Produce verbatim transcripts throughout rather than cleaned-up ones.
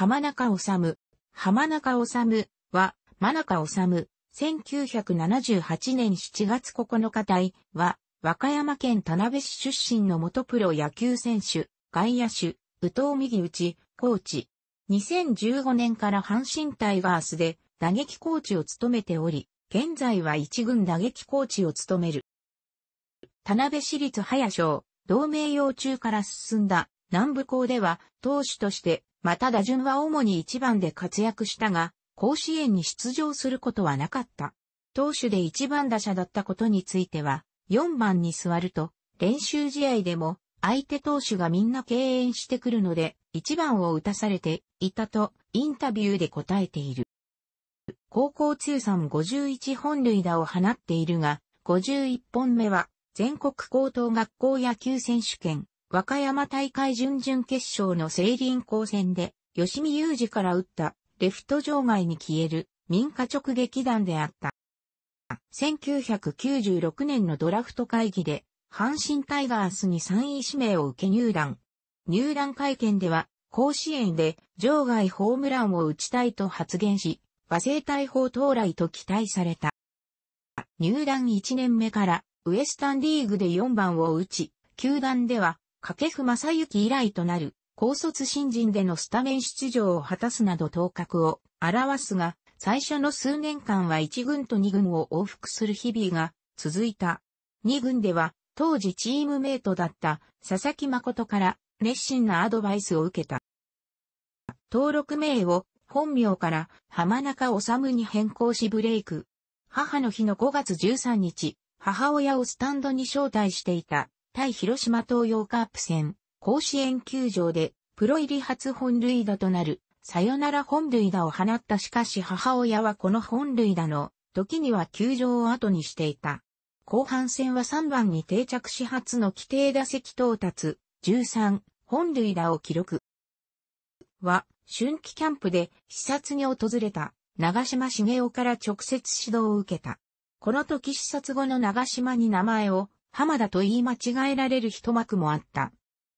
浜中治。浜中治は、真中治、せんきゅうひゃくななじゅうはちねんしちがつここのか大は、和歌山県田辺市出身の元プロ野球選手、外野手、右投右打、コーチ。にせんじゅうごねんから阪神タイガースで打撃コーチを務めており、現在は一軍打撃コーチを務める。田辺市立早商、同盟幼虫から進んだ南部校では投手として、また打順は主にいちばんで活躍したが、甲子園に出場することはなかった。投手でいちばん打者だったことについては、よんばんに座ると、練習試合でも相手投手がみんな敬遠してくるので、いちばんを打たされていたとインタビューで答えている。高校通算ごじゅういちほんるいだを放っているが、ごじゅういっぽんめは全国高等学校野球選手権和歌山大会準々決勝の成林校戦で吉見雄二から打ったレフト場外に消える民家直撃弾であった。せんきゅうひゃくきゅうじゅうろくねんのドラフト会議で阪神タイガースにさんい指名を受け入団。入団会見では甲子園で場外ホームランを打ちたいと発言し、和製大砲到来と期待された。入団いちねんめからウエスタンリーグでよんばんを打ち、球団では掛布正幸以来となる高卒新人でのスタメン出場を果たすなど頭角を現すが、最初の数年間はいちぐんとにぐんを往復する日々が続いた。にぐんでは当時チームメイトだった佐々木誠から熱心なアドバイスを受けた。登録名を本名から浜中治に変更しブレイク。母の日のごがつじゅうさんにち、母親をスタンドに招待していた対広島東洋カープ戦、甲子園球場でプロ入り初本塁打となるサヨナラ本塁打を放った。しかし母親はこの本塁打の時には球場を後にしていた。後半戦はさんばんに定着し初の規定打席到達、じゅうさんほんるいだを記録。は、春季キャンプで視察に訪れた長嶋茂雄から直接指導を受けた。この時視察後の長嶋に名前を浜田と言い間違えられる一幕もあった。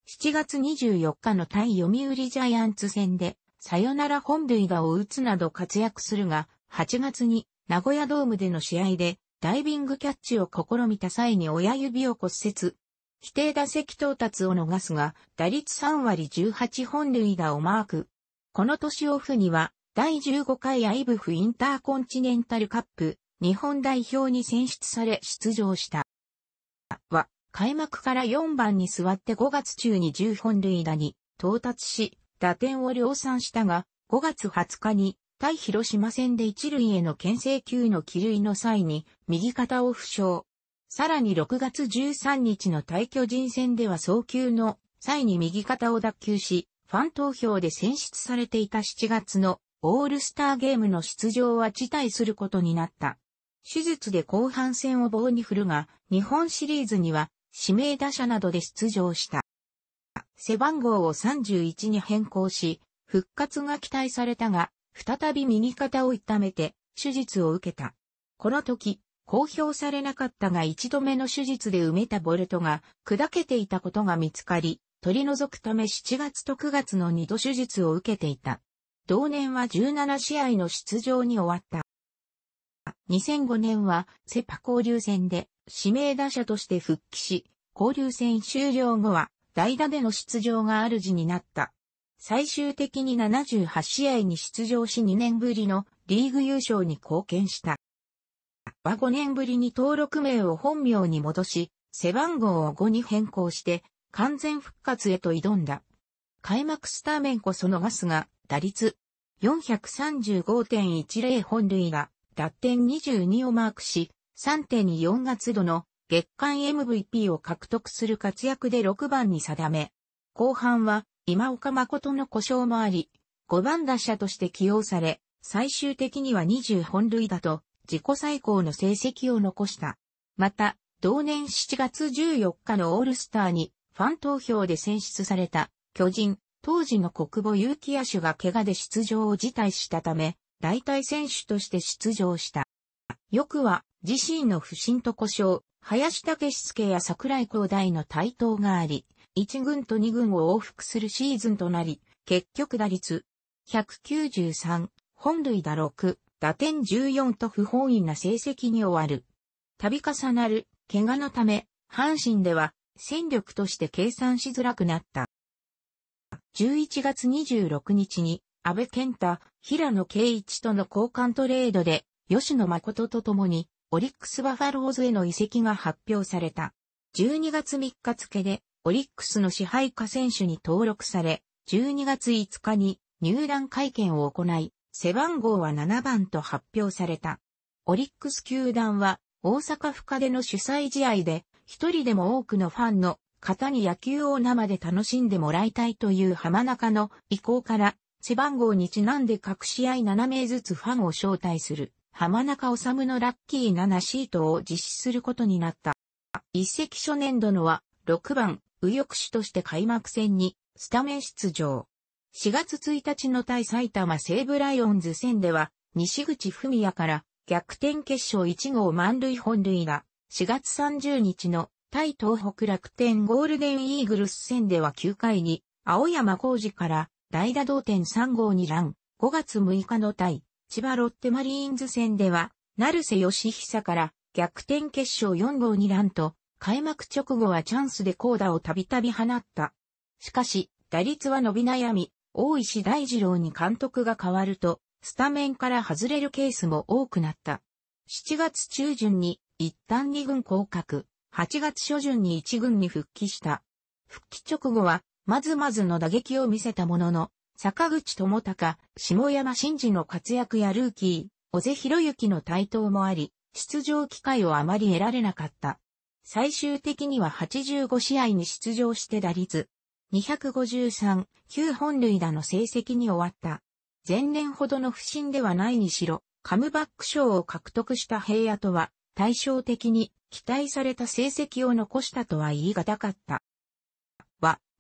しちがつにじゅうよっかの対読売ジャイアンツ戦でサヨナラ本塁打を打つなど活躍するが、はちがつに名古屋ドームでの試合でダイビングキャッチを試みた際に親指を骨折。規定打席到達を逃すが、打率さんわりじゅうはちほんるいだをマーク。この年オフには、だいじゅうごかいアイブフインターコンチネンタルカップ、日本代表に選出され出場した。は、開幕からよんばんに座ってごがつちゅうにじゅっぽんるいだに到達し、打点を量産したが、ごがつはつかに、対広島戦で一塁への牽制球の帰塁の際に、右肩を負傷。さらにろくがつじゅうさんにちの対巨人戦では送球の際に右肩を脱臼し、ファン投票で選出されていたしちがつのオールスターゲームの出場は辞退することになった。手術で後半戦を棒に振るが、日本シリーズには指名打者などで出場した。背番号をさんじゅういちに変更し、復活が期待されたが、再び右肩を痛めて手術を受けた。この時、公表されなかったがいちどめの手術で埋めたボルトが砕けていたことが見つかり、取り除くためしちがつとくがつのにど手術を受けていた。同年はじゅうななしあいの出場に終わった。にせんごねんはセパ交流戦で指名打者として復帰し、交流戦終了後は代打での出場が主になった。最終的にななじゅうはちしあいに出場しにねんぶりのリーグ優勝に貢献した。はごねんぶりに登録名を本名に戻し、背番号をごに変更して、完全復活へと挑んだ。開幕スタメンこそ逃すが、打率 よんひゃくさんじゅうごてんいちぜろ 本塁打、打点にじゅうにをマークし、さんてんにじゅうよん 月度の月間 エムブイピー を獲得する活躍でろくばんに定め、後半は今岡誠の故障もあり、ごばん打者として起用され、最終的にはにじゅっぽんるいだと、自己最高の成績を残した。また、同年しちがつじゅうよっかのオールスターにファン投票で選出された巨人、当時の小久保裕紀野手が怪我で出場を辞退したため、代替選手として出場した。翌は、自身の不振と故障、林武史介や櫻井光大の台頭があり、いち軍とに軍を往復するシーズンとなり、結局打率ひゃくきゅうじゅうさん、本塁打ろく、打点じゅうよんと不本意な成績に終わる。度重なる怪我のため、阪神では戦力として計算しづらくなった。じゅういちがつにじゅうろくにちに、阿部健太、平野啓一との交換トレードで、吉野誠と共に、オリックスバファローズへの移籍が発表された。じゅうにがつみっか付で、オリックスの支配下選手に登録され、じゅうにがついつかに入団会見を行い、背番号はななばんと発表された。オリックス球団は、大阪府下での主催試合で、一人でも多くのファンの方に野球を生で楽しんでもらいたいという浜中の意向から、背番号にちなんで各試合ななめいずつファンを招待する、浜中治のラッキーななシートを実施することになった。移籍初年度のは、ろくばん、右翼手として開幕戦に、スタメン出場。しがつついたちの対埼玉西武ライオンズ戦では、西口文也から、逆転決勝いち号満塁本塁打。しがつさんじゅうにちの、対東北楽天ゴールデンイーグルス戦ではきゅうかいに、青山康二から、代打同点さん号にラン、ごがつむいかの対、千葉ロッテマリーンズ戦では、成瀬義久から逆転決勝よん号にランと、開幕直後はチャンスで好打をたびたび放った。しかし、打率は伸び悩み、大石大二郎に監督が変わると、スタメンから外れるケースも多くなった。しちがつ中旬に、一旦に軍降格、はちがつ初旬にいち軍に復帰した。復帰直後は、まずまずの打撃を見せたものの、坂口智隆、下山真司の活躍やルーキー、小瀬博之の台頭もあり、出場機会をあまり得られなかった。最終的にははちじゅうご試合に出場して打率、にひゃくごじゅうさん、きゅう本塁打の成績に終わった。前年ほどの不振ではないにしろ、カムバック賞を獲得した平野とは、対照的に期待された成績を残したとは言い難かった。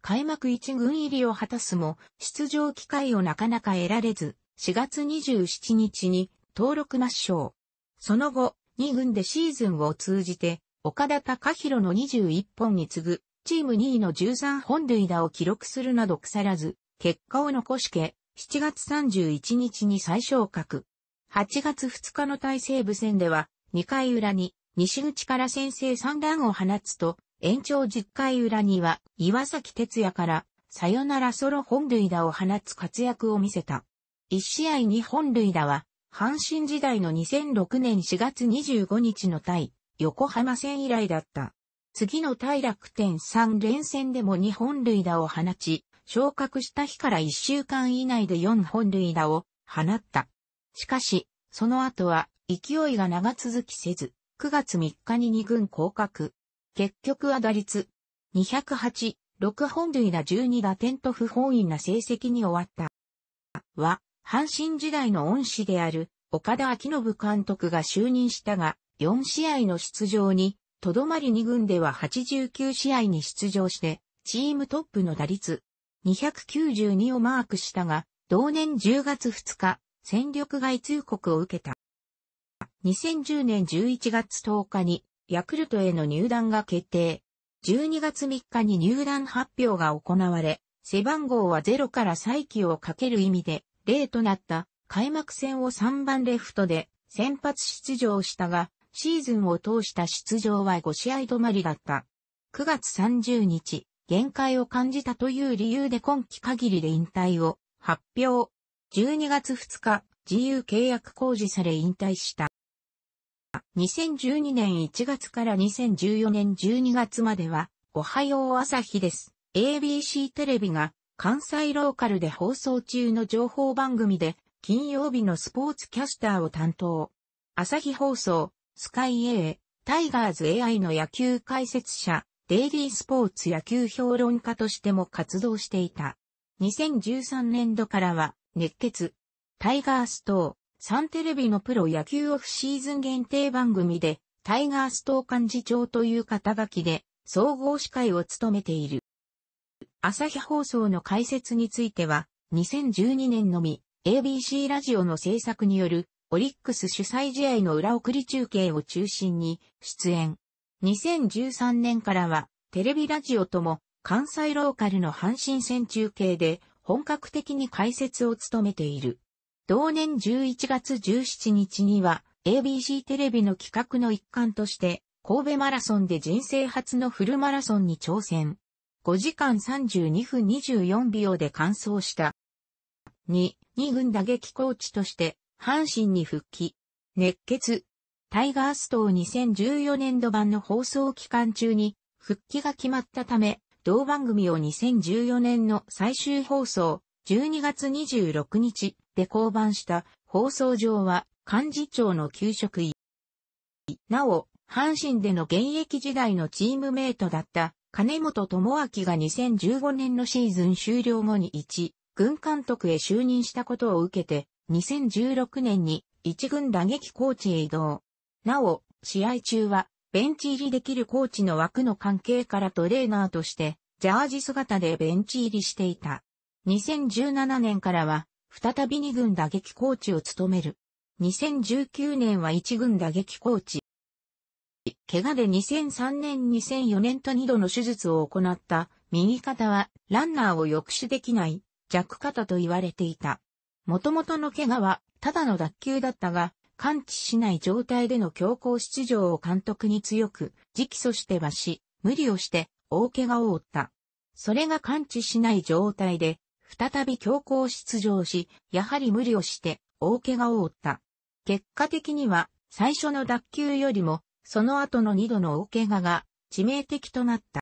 開幕いち軍入りを果たすも、出場機会をなかなか得られず、しがつにじゅうしちにちに登録抹消。その後、に軍でシーズンを通じて、岡田隆弘のにじゅういっぽんに次ぐ、チームにいのじゅうさん本塁打を記録するなど腐らず、結果を残しけ、しちがつさんじゅういちにちに再昇格。はちがつふつかの対西武戦では、にかい裏に、西口から先制さん弾を放つと、延長じゅっかい裏には岩崎哲也からサヨナラソロ本塁打を放つ活躍を見せた。いち試合に本塁打は阪神時代のにせんろくねんしがつにじゅうごにちの対横浜戦以来だった。次の対楽天さん連戦でもに本塁打を放ち、昇格した日からいっしゅうかん以内でよん本塁打を放った。しかし、その後は勢いが長続きせず、くがつみっかにに軍降格。結局は打率にひゃくはち、ろく本塁打じゅうに打点と不本意な成績に終わった。は、阪神時代の恩師である岡田彰布監督が就任したが、よん試合の出場に、とどまりに軍でははちじゅうきゅう試合に出場して、チームトップの打率にひゃくきゅうじゅうにをマークしたが、同年じゅうがつふつか、戦力外通告を受けた。にせんじゅうねんじゅういちがつとおかに、ヤクルトへの入団が決定。じゅうにがつみっかに入団発表が行われ、背番号はゼロから再起をかける意味で、ゼロとなった開幕戦をさんばんレフトで先発出場したが、シーズンを通した出場はご試合止まりだった。くがつさんじゅうにち、限界を感じたという理由で今季限りで引退を発表。じゅうにがつふつか、自由契約公示され引退した。にせんじゅうにねんいちがつからにせんじゅうよねんじゅうにがつまでは、おはよう朝日です。エービーシー テレビが関西ローカルで放送中の情報番組で、金曜日のスポーツキャスターを担当。朝日放送、スカイ A、タイガース エーアイ の野球解説者、デイリースポーツ野球評論家としても活動していた。にせんじゅうさんねん度からは、熱血、タイガース等。サンテレビのプロ野球オフシーズン限定番組で、タイガース党幹事長という肩書きで、総合司会を務めている。朝日放送の解説については、にせんじゅうにねんのみ、エービーシー ラジオの制作による、オリックス主催試合の裏送り中継を中心に、出演。にせんじゅうさんねんからは、テレビラジオとも、関西ローカルの阪神戦中継で、本格的に解説を務めている。同年じゅういちがつじゅうしちにちには エービーシー テレビの企画の一環として神戸マラソンで人生初のフルマラソンに挑戦。ごじかんさんじゅうにふんにじゅうよんびょうで完走した。に、に軍打撃コーチとして阪神に復帰。熱血。タイガース等にせんじゅうよねんど版の放送期間中に復帰が決まったため、同番組をにせんじゅうよねんの最終放送じゅうにがつにじゅうろくにちで降板した。放送上は幹事長の給食委。なお、阪神での現役時代のチームメイトだった金本智明がにせんじゅうごねんのシーズン終了後に一軍監督へ就任したことを受けて、にせんじゅうろくねんに一軍打撃コーチへ移動。なお、試合中はベンチ入りできるコーチの枠の関係からトレーナーとして、ジャージ姿でベンチ入りしていた。にせんじゅうななねんからは、再び二軍打撃コーチを務める。にせんじゅうきゅうねんは一軍打撃コーチ。怪我でにせんさんねん、にせんよねんとにどの手術を行った、右肩はランナーを抑止できない、弱肩と言われていた。もともとの怪我は、ただの脱臼だったが、完治しない状態での強行出場を監督に強く、直訴してはし、無理をして、大怪我を負った。それが完治しない状態で、再び強行出場し、やはり無理をして、大怪我を負った。結果的には、最初の脱臼よりも、その後のにどの大怪我が、致命的となった。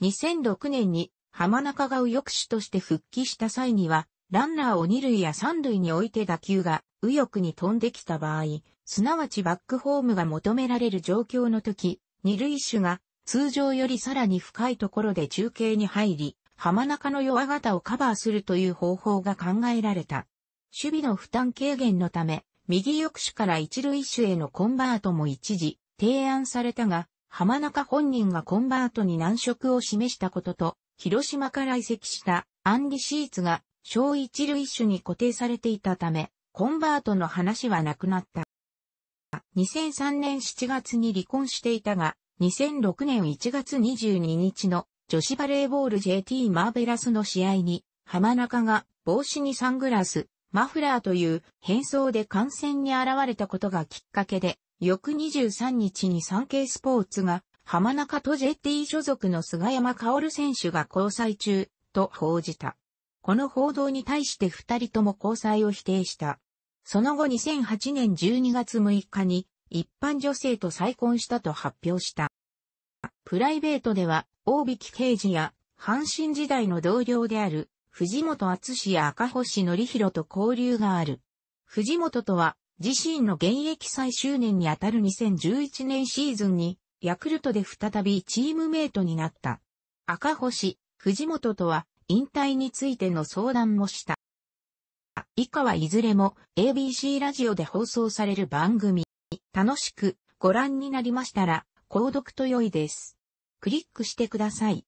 にせんろくねんに、浜中が右翼手として復帰した際には、ランナーを二塁や三塁に置いて打球が右翼に飛んできた場合、すなわちバックホームが求められる状況の時、二塁手が通常よりさらに深いところで中継に入り、浜中の弱肩をカバーするという方法が考えられた。守備の負担軽減のため、右翼手から一塁手へのコンバートも一時提案されたが、浜中本人がコンバートに難色を示したことと、広島から移籍したアンリ・シーツが、小一塁手に固定されていたため、コンバートの話はなくなった。にせんさんねんしちがつに離婚していたが、にせんろくねんいちがつにじゅうににちの女子バレーボール ジェーティー マーベラスの試合に、浜中が帽子にサングラス、マフラーという変装で観戦に現れたことがきっかけで、翌にじゅうさんにちにサンケイスポーツが、浜中と ジェーティー 所属の菅山薫選手が交際中、と報じた。この報道に対して二人とも交際を否定した。その後にせんはちねんじゅうにがつむいかに一般女性と再婚したと発表した。プライベートでは大引刑事や阪神時代の同僚である藤本篤や赤星則弘と交流がある。藤本とは自身の現役最終年にあたるにせんじゅういちねんシーズンにヤクルトで再びチームメイトになった。赤星、藤本とは引退についての相談もした。以下はいずれも エービーシー ラジオで放送される番組。楽しくご覧になりましたら、購読と良いです。クリックしてください。